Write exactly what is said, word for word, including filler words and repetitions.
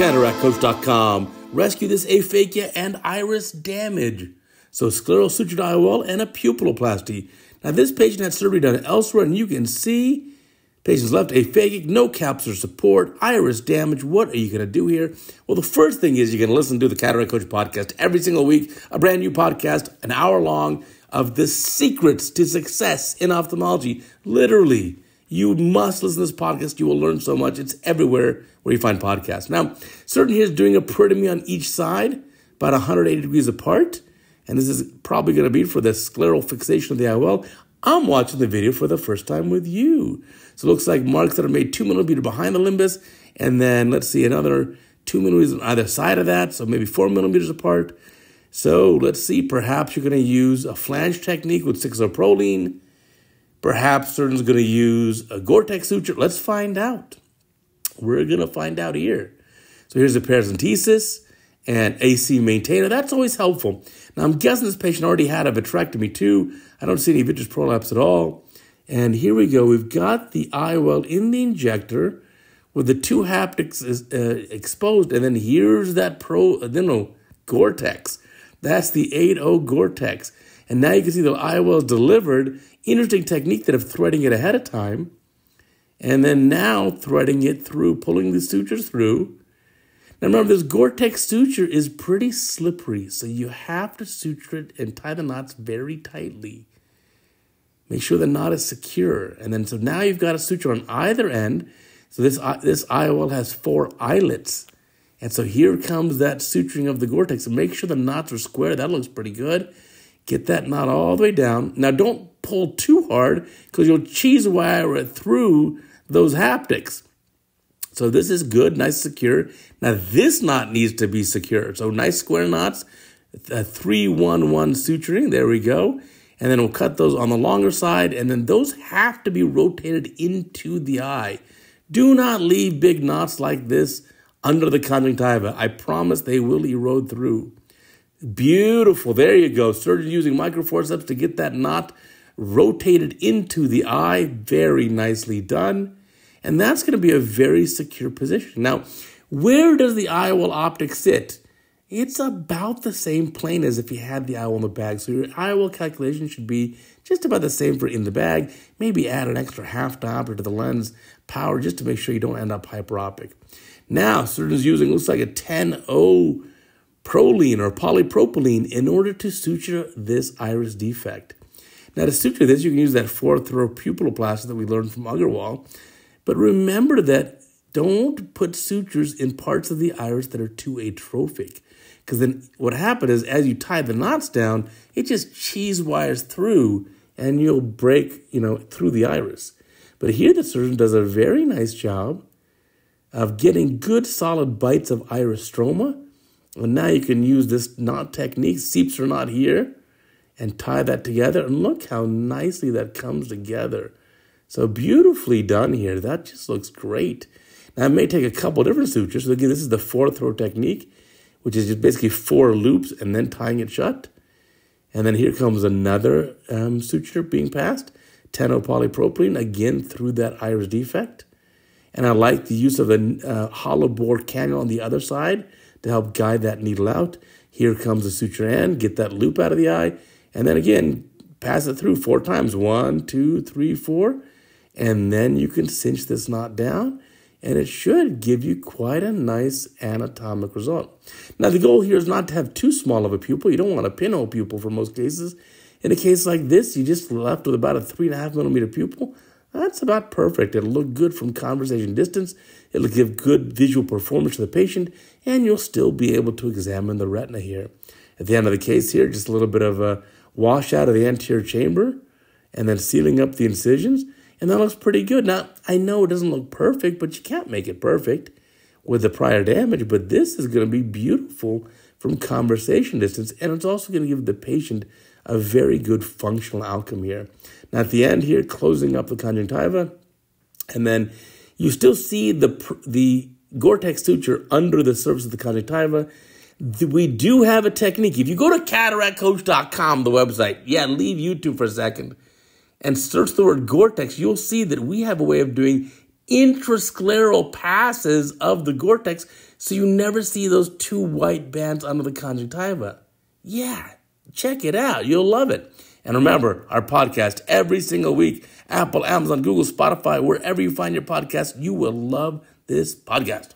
cataract coach dot com. Rescue this aphagia and iris damage. So scleral suture I O L and a pupiloplasty. Now this patient had surgery done elsewhere, and you can see patient's left aphagic, no capsular support, iris damage. What are you going to do here? Well, the first thing is you're going to listen to the Cataract Coach podcast every single week, a brand new podcast, an hour long, of the secrets to success in ophthalmology. Literally, you must listen to this podcast. You will learn so much. It's everywhere where you find podcasts. Now, surgeon here is doing a peritomy on each side, about one hundred eighty degrees apart. And this is probably going to be for the scleral fixation of the I O L. I'm watching the video for the first time with you. So it looks like marks that are made two millimeter behind the limbus. And then let's see, another two millimeters on either side of that. So maybe four millimeters apart. So let's see, perhaps you're going to use a flange technique with six oh proline. Perhaps surgeon's going to use a Gore-Tex suture. Let's find out. We're going to find out here. So here's the paracentesis and A C maintainer. That's always helpful. Now, I'm guessing this patient already had a vitrectomy too. I don't see any vitreous prolapse at all. And here we go. We've got the I O L in the injector with the two haptics uh, exposed. And then here's that pro, uh, no, Gore-Tex. That's the eight oh Gore-Tex. And now you can see the I O L is delivered. Interesting technique that of threading it ahead of time. And then now threading it through, pulling the suture through. Now remember, this Gore-Tex suture is pretty slippery, so you have to suture it and tie the knots very tightly. Make sure the knot is secure. And then so now you've got a suture on either end. So this, this I O L has four eyelets. And so here comes that suturing of the Gore-Tex. So make sure the knots are square. That looks pretty good. Get that knot all the way down. Now don't pull too hard because you'll cheese wire it through those haptics. So this is good, nice, secure. Now this knot needs to be secure. So nice square knots, three one one suturing, there we go. And then we'll cut those on the longer side, and then those have to be rotated into the eye. Do not leave big knots like this under the conjunctiva. I promise they will erode through. Beautiful, there you go. Surgeon using microforceps to get that knot rotated into the eye. Very nicely done. And that's going to be a very secure position. Now, where does the I O L optic sit? It's about the same plane as if you had the I O L in the bag. So your I O L calculation should be just about the same for in the bag. Maybe add an extra half diopter to the lens power just to make sure you don't end up hyperopic. Now, surgeon's using, looks like a ten oh proline or polypropylene in order to suture this iris defect. Now, to suture this, you can use that fourth row pupiloplasty that we learned from Agarwal. But remember that don't put sutures in parts of the iris that are too atrophic, because then what happens is as you tie the knots down, it just cheese wires through and you'll break, you know, through the iris. But here the surgeon does a very nice job of getting good solid bites of iris stroma. And now you can use this knot technique, seeps or knot here, and tie that together. And look how nicely that comes together. So beautifully done here. That just looks great. Now, it may take a couple different sutures. So again, this is the fourth row technique, which is just basically four loops and then tying it shut. And then here comes another um, suture being passed, ten oh polypropylene, again through that iris defect. And I like the use of a uh, hollow bore cannula on the other side to help guide that needle out. Here comes the suture end, get that loop out of the eye. And then again, pass it through four times, one, two, three, four. And then you can cinch this knot down, and it should give you quite a nice anatomic result. Now, the goal here is not to have too small of a pupil. You don't want a pinhole pupil for most cases. In a case like this, you just left with about a three and a half millimeter pupil. That's about perfect. It'll look good from conversation distance. It'll give good visual performance to the patient, and you'll still be able to examine the retina here. At the end of the case here, just a little bit of a wash out of the anterior chamber, and then sealing up the incisions. And that looks pretty good. Now, I know it doesn't look perfect, but you can't make it perfect with the prior damage. But this is going to be beautiful from conversation distance. And it's also going to give the patient a very good functional outcome here. Now, at the end here, closing up the conjunctiva. And then you still see the, the Gore-Tex suture under the surface of the conjunctiva. We do have a technique. If you go to cataract coach dot com, the website, yeah, leave YouTube for a second, and search the word Gore-Tex, you'll see that we have a way of doing intrascleral passes of the Gore-Tex, so you never see those two white bands under the conjunctiva. Yeah, check it out. You'll love it. And remember, our podcast every single week, Apple, Amazon, Google, Spotify, wherever you find your podcast, you will love this podcast.